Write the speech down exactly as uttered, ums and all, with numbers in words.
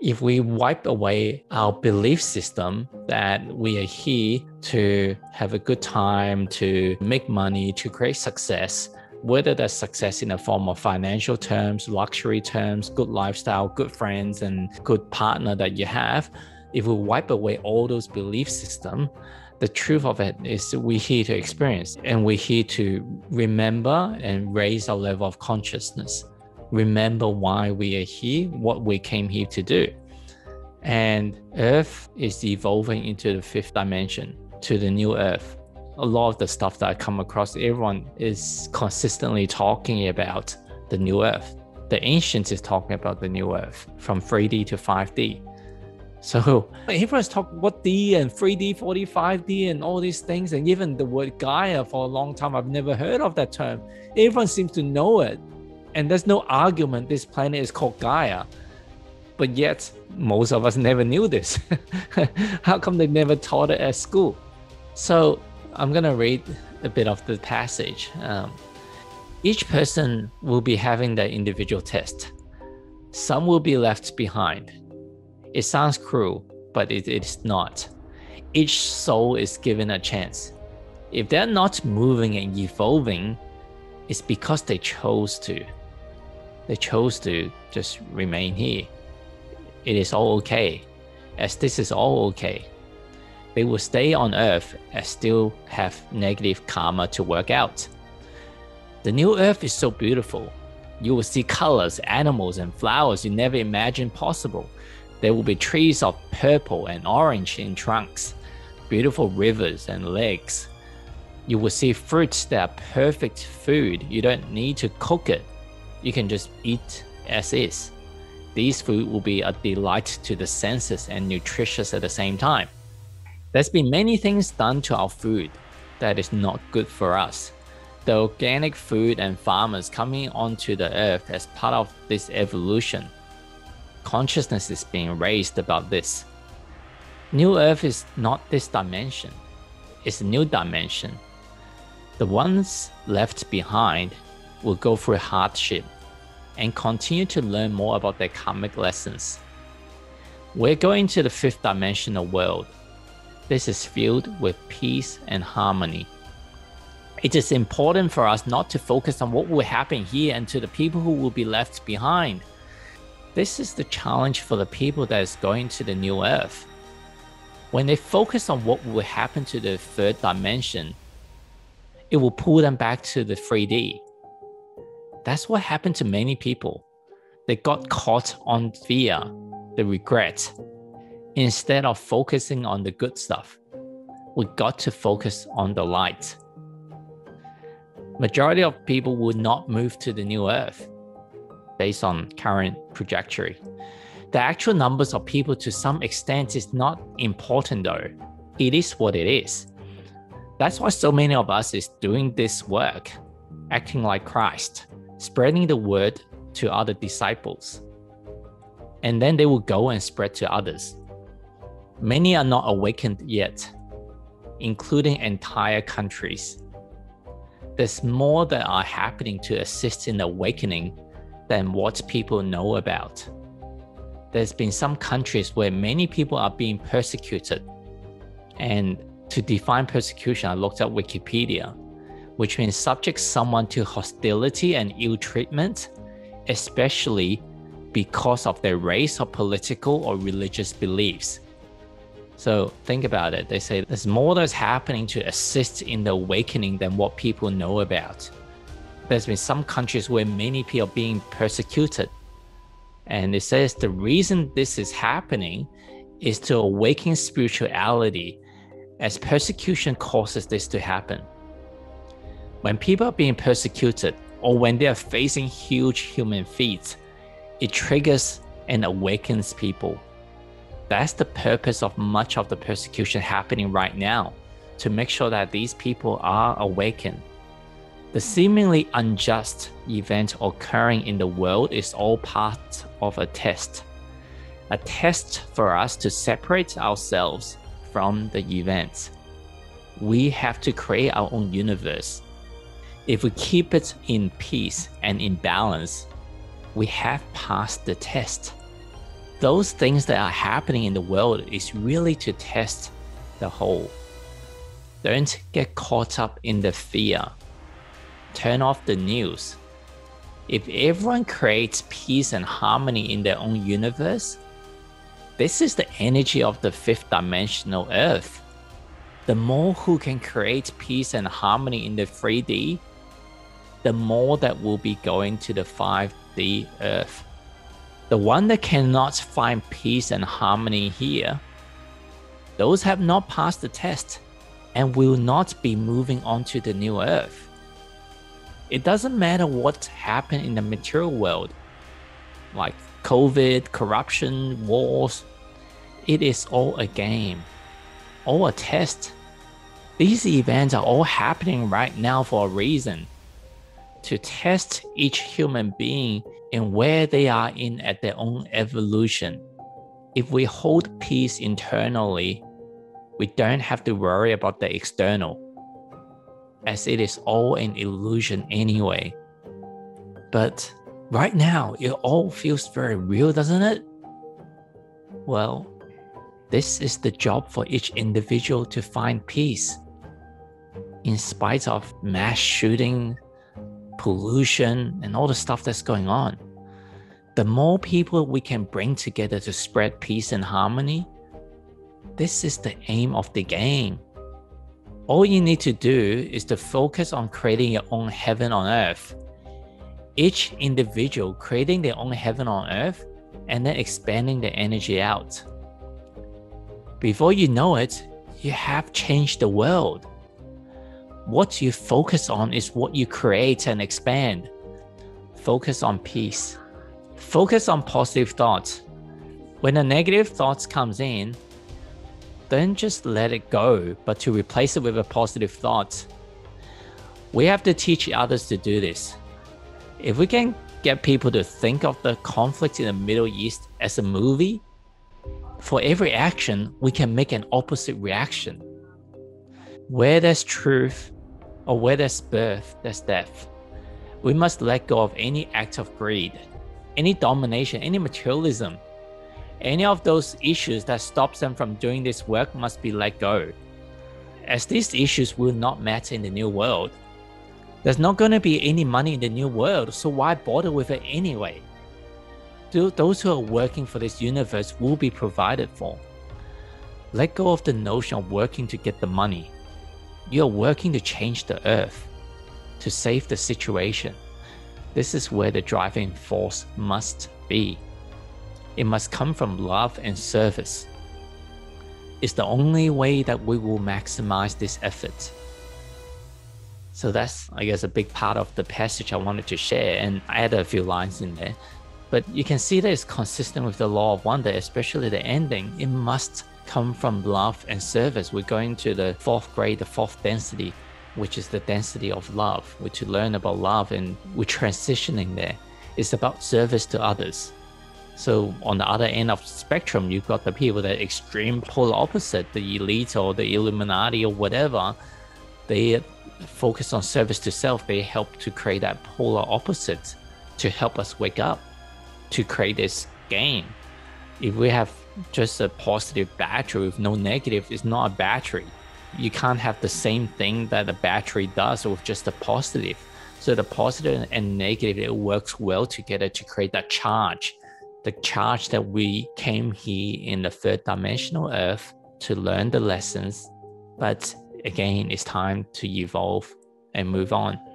If we wipe away our belief system that we are here to have a good time, to make money, to create success, whether that's success in the form of financial terms, luxury terms, good lifestyle, good friends, and good partner that you have, if we wipe away all those belief systems, the truth of it is we're here to experience and we're here to remember and raise our level of consciousness. Remember why we are here, what we came here to do. And Earth is evolving into the fifth dimension, to the new Earth. A lot of the stuff that I come across, everyone is consistently talking about the new Earth. The ancients is talking about the new Earth, from three D to five D. So everyone's talking what D and three D, four D, five D and all these things. And even the word Gaia for a long time, I've never heard of that term. Everyone seems to know it. And there's no argument this planet is called Gaia, but yet most of us never knew this. How come they never taught it at school? So I'm going to read a bit of the passage. Um, each person will be having their individual test. Some will be left behind. It sounds cruel, but it is not. Each soul is given a chance. If they're not moving and evolving, it's because they chose to. They chose to just remain here. It is all okay, as this is all okay. They will stay on Earth and still have negative karma to work out. The new Earth is so beautiful. You will see colors, animals, and flowers you never imagined possible. There will be trees of purple and orange in trunks, beautiful rivers and lakes. You will see fruits that are perfect food. You don't need to cook it. You can just eat as is. These food will be a delight to the senses and nutritious at the same time. There's been many things done to our food that is not good for us. The organic food and farmers coming onto the earth as part of this evolution. Consciousness is being raised about this. New Earth is not this dimension. It's a new dimension. The ones left behind will go through hardship and continue to learn more about their karmic lessons. We're going to the fifth dimensional world. This is filled with peace and harmony. It is important for us not to focus on what will happen here and to the people who will be left behind. This is the challenge for the people that is going to the new earth. When they focus on what will happen to the third dimension, it will pull them back to the three D. That's what happened to many people. They got caught on fear, the regret. Instead of focusing on the good stuff, we got to focus on the light. Majority of people will not move to the new earth based on current trajectory. The actual numbers of people to some extent is not important though. It is what it is. That's why so many of us is doing this work, acting like Christ, spreading the word to other disciples. And then they will go and spread to others. Many are not awakened yet, including entire countries. There's more that are happening to assist in awakening than what people know about. There's been some countries where many people are being persecuted. And to define persecution, I looked up Wikipedia, which means subject someone to hostility and ill treatment, especially because of their race or political or religious beliefs. So think about it. They say there's more that's happening to assist in the awakening than what people know about. There's been some countries where many people are being persecuted. And it says the reason this is happening is to awaken spirituality, as persecution causes this to happen. When people are being persecuted or when they are facing huge human feats, it triggers and awakens people. That's the purpose of much of the persecution happening right now, to make sure that these people are awakened. The seemingly unjust event occurring in the world is all part of a test. A test for us to separate ourselves from the event. we have to create our own universe. If we keep it in peace and in balance, we have passed the test. Those things that are happening in the world is really to test the whole. Don't get caught up in the fear. Turn off the news. If everyone creates peace and harmony in their own universe, this is the energy of the fifth dimensional Earth. The more who can create peace and harmony in the three D, the more that will be going to the five D Earth. The one that cannot find peace and harmony here, those have not passed the test and will not be moving on to the new Earth. It doesn't matter what happened in the material world, like COVID, corruption, wars, it is all a game, all a test. These events are all happening right now for a reason, to test each human being and where they are in at their own evolution. If we hold peace internally, we don't have to worry about the external, as it is all an illusion anyway. But right now, it all feels very real, doesn't it? Well, this is the job for each individual to find peace. In spite of mass shooting, pollution, and all the stuff that's going on, the more people we can bring together to spread peace and harmony, this is the aim of the game. All you need to do is to focus on creating your own heaven on earth. Each individual creating their own heaven on earth and then expanding the energy out. Before you know it, you have changed the world. What you focus on is what you create and expand. Focus on peace. Focus on positive thoughts. When the negative thoughts comes in, don't just let it go, but to replace it with a positive thought. We have to teach others to do this. If we can get people to think of the conflict in the Middle East as a movie, for every action, we can make an opposite reaction. Where there's truth, or where there's birth, there's death. We must let go of any act of greed, any domination, any materialism. Any of those issues that stops them from doing this work must be let go, as these issues will not matter in the new world. There's not going to be any money in the new world, so why bother with it anyway? Those who are working for this universe will be provided for. Let go of the notion of working to get the money. You're working to change the earth, to save the situation. This is where the driving force must be. It must come from love and service. It's the only way that we will maximize this effort. So that's, I guess, a big part of the passage I wanted to share, and I added a few lines in there. But you can see that it's consistent with the Law of One, especially the ending. It must come from love and service. We're going to the fourth grade, the fourth density, which is the density of love. We're to learn about love, and we're transitioning there. It's about service to others. So on the other end of the spectrum, you've got the people that are extreme polar opposite, the elite or the Illuminati or whatever. They focus on service to self. They help to create that polar opposite to help us wake up, to create this game. If we have just a positive battery with no negative, it's not a battery. You can't have the same thing that a battery does with just a positive. So the positive and negative, it works well together to create that charge. The charge that we came here in the third dimensional earth to learn the lessons. But again, it's time to evolve and move on.